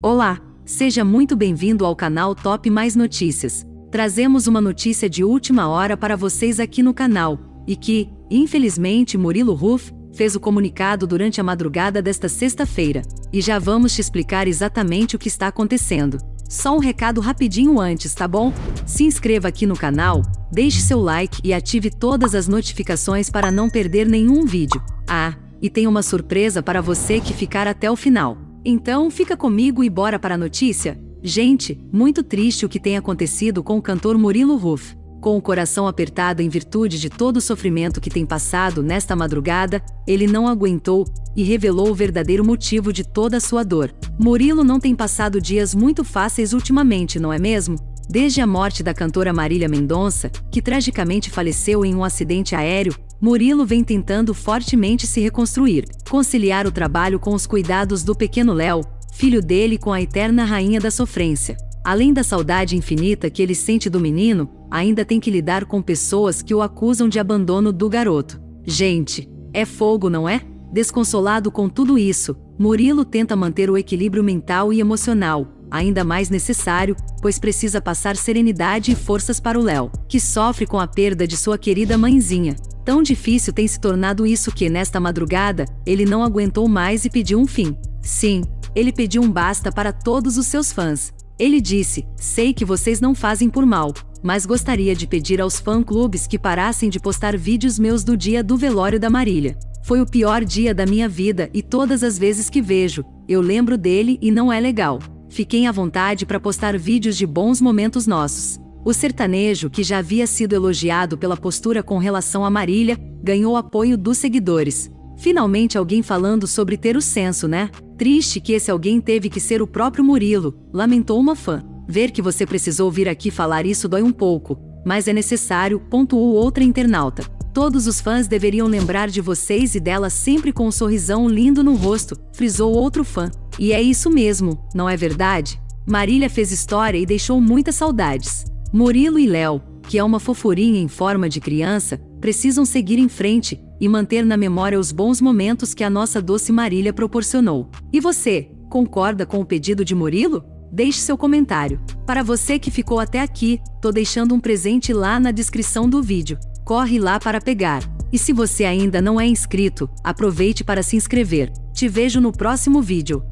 Olá, seja muito bem-vindo ao canal Top+ Notícias. Trazemos uma notícia de última hora para vocês aqui no canal, e que, infelizmente, Murilo Huff fez o comunicado durante a madrugada desta sexta-feira, e já vamos te explicar exatamente o que está acontecendo. Só um recado rapidinho antes, tá bom? Se inscreva aqui no canal, deixe seu like e ative todas as notificações para não perder nenhum vídeo. Ah, e tem uma surpresa para você que ficar até o final. Então fica comigo e bora para a notícia? Gente, muito triste o que tem acontecido com o cantor Murilo Huff. Com o coração apertado em virtude de todo o sofrimento que tem passado nesta madrugada, ele não aguentou e revelou o verdadeiro motivo de toda a sua dor. Murilo não tem passado dias muito fáceis ultimamente, não é mesmo? Desde a morte da cantora Marília Mendonça, que tragicamente faleceu em um acidente aéreo, Murilo vem tentando fortemente se reconstruir, conciliar o trabalho com os cuidados do pequeno Léo, filho dele, com a eterna rainha da sofrência. Além da saudade infinita que ele sente do menino, ainda tem que lidar com pessoas que o acusam de abandono do garoto. Gente, é fogo, não é? Desconsolado com tudo isso, Murilo tenta manter o equilíbrio mental e emocional, ainda mais necessário, pois precisa passar serenidade e forças para o Léo, que sofre com a perda de sua querida mãezinha. Tão difícil tem se tornado isso que, nesta madrugada, ele não aguentou mais e pediu um fim. Sim, ele pediu um basta para todos os seus fãs. Ele disse: "Sei que vocês não fazem por mal, mas gostaria de pedir aos fã-clubes que parassem de postar vídeos meus do dia do velório da Marília. Foi o pior dia da minha vida e todas as vezes que vejo, eu lembro dele e não é legal. Fiquem à vontade para postar vídeos de bons momentos nossos." O sertanejo, que já havia sido elogiado pela postura com relação a Marília, ganhou apoio dos seguidores. Finalmente alguém falando sobre ter o senso, né? Triste que esse alguém teve que ser o próprio Murilo, lamentou uma fã. "Ver que você precisou vir aqui falar isso dói um pouco, mas é necessário", pontuou outra internauta. "Todos os fãs deveriam lembrar de vocês e dela sempre com um sorrisão lindo no rosto", frisou outro fã. E é isso mesmo, não é verdade? Marília fez história e deixou muitas saudades. Murilo e Léo, que é uma fofurinha em forma de criança, precisam seguir em frente e manter na memória os bons momentos que a nossa doce Marília proporcionou. E você, concorda com o pedido de Murilo? Deixe seu comentário. Para você que ficou até aqui, tô deixando um presente lá na descrição do vídeo. Corre lá para pegar. E se você ainda não é inscrito, aproveite para se inscrever. Te vejo no próximo vídeo.